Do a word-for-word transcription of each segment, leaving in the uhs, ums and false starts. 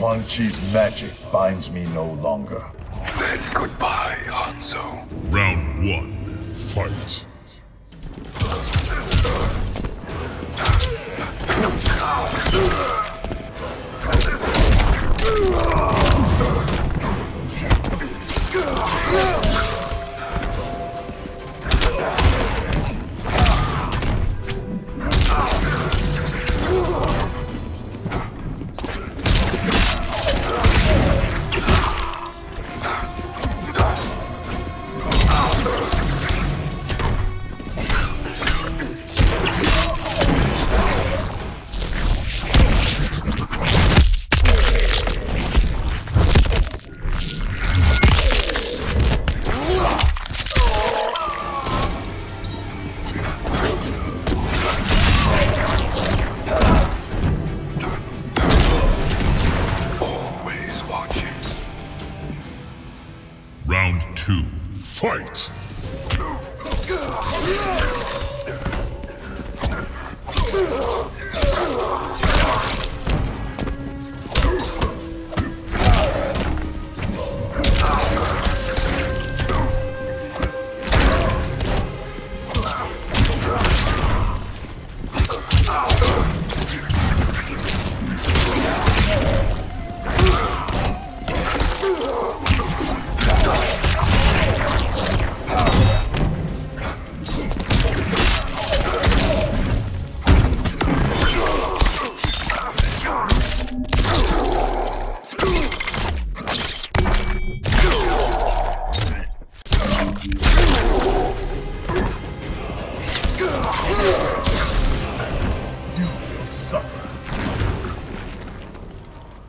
Quan Chi's magic binds me no longer. Then goodbye, Hanzo. Round one, fight. Round two, fight!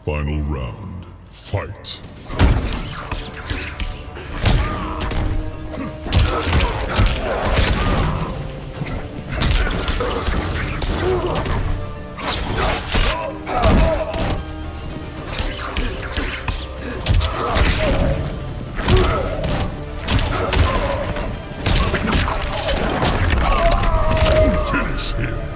Final round, fight! Finish him!